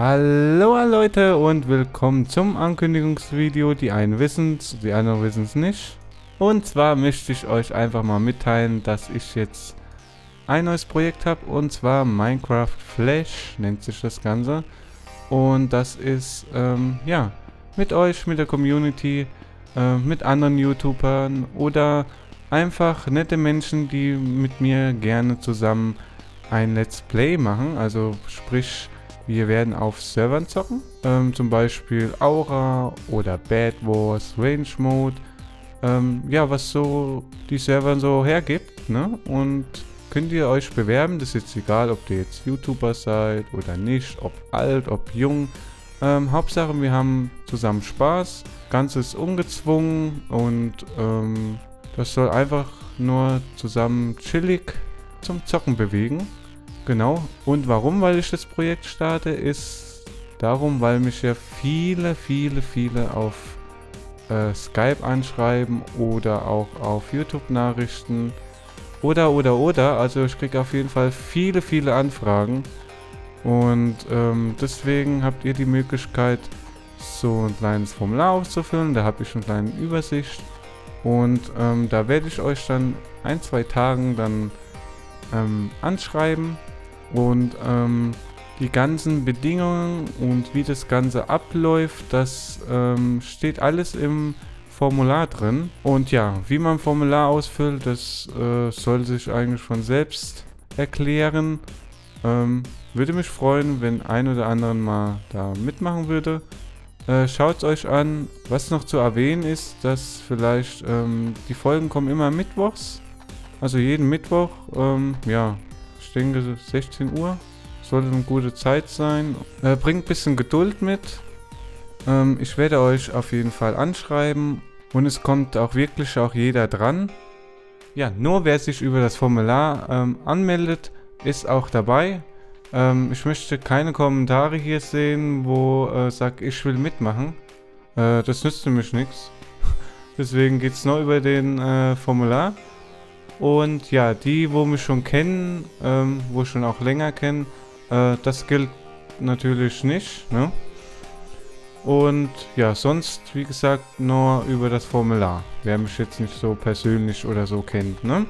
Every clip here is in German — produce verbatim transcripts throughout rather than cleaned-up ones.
Hallo Leute und willkommen zum Ankündigungsvideo. Die einen wissen's, die anderen wissen's nicht. Und zwar möchte ich euch einfach mal mitteilen, dass ich jetzt ein neues Projekt habe. Und zwar Minecraft Flash nennt sich das Ganze. Und das ist, ähm, ja, mit euch, mit der Community, äh, mit anderen YouTubern oder einfach nette Menschen, die mit mir gerne zusammen ein Let's Play machen. Also sprich, wir werden auf Servern zocken. Ähm, zum Beispiel Aura oder Bad Wars Range Mode. Ähm, ja, was so die Servern so hergibt, ne? Und könnt ihr euch bewerben, das ist jetzt egal, ob ihr jetzt YouTuber seid oder nicht, ob alt, ob jung. Ähm, Hauptsache, wir haben zusammen Spaß, ganz ist ungezwungen und ähm, das soll einfach nur zusammen chillig zum Zocken bewegen. Genau, und warum, weil ich das Projekt starte, ist darum, weil mich ja viele, viele, viele auf äh, Skype anschreiben oder auch auf YouTube-Nachrichten. Oder, oder, oder, also ich kriege auf jeden Fall viele, viele Anfragen und ähm, deswegen habt ihr die Möglichkeit, so ein kleines Formular auszufüllen. Da habe ich eine kleine Übersicht und ähm, da werde ich euch dann ein, zwei Tagen dann ähm, anschreiben und ähm, die ganzen Bedingungen und wie das Ganze abläuft, das ähm, steht alles im Formular drin. Und ja, wie man ein Formular ausfüllt, das äh, soll sich eigentlich von selbst erklären. Ähm, würde mich freuen, wenn ein oder anderen mal da mitmachen würde. Äh, schaut es euch an. Was noch zu erwähnen ist, dass vielleicht ähm, die Folgen kommen immer mittwochs. Also jeden Mittwoch, ähm, ja, ich denke sechzehn Uhr. Sollte eine gute Zeit sein. Äh, bringt ein bisschen Geduld mit. Ähm, ich werde euch auf jeden Fall anschreiben. Und es kommt auch wirklich auch jeder dran. Ja, nur wer sich über das Formular ähm, anmeldet, ist auch dabei. Ähm, ich möchte keine Kommentare hier sehen, wo äh, sagt, ich will mitmachen. Äh, das nützt nämlich nichts. Deswegen geht es nur über den äh, Formular. Und ja, die, wo mich schon kennen, ähm, wo schon auch länger kennen, äh, das gilt natürlich nicht, ne? Und ja, sonst, wie gesagt, nur über das Formular, wer mich jetzt nicht so persönlich oder so kennt, ne?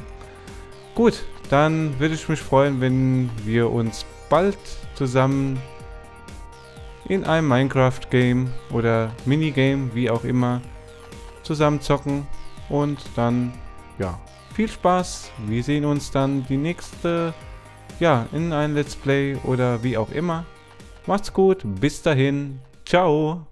Gut, dann würde ich mich freuen, wenn wir uns bald zusammen in einem Minecraft-Game oder Minigame, wie auch immer, zusammen zocken. Und dann, ja, viel Spaß. Wir sehen uns dann die nächste, ja, in einem Let's Play oder wie auch immer. Macht's gut, bis dahin. Ciao!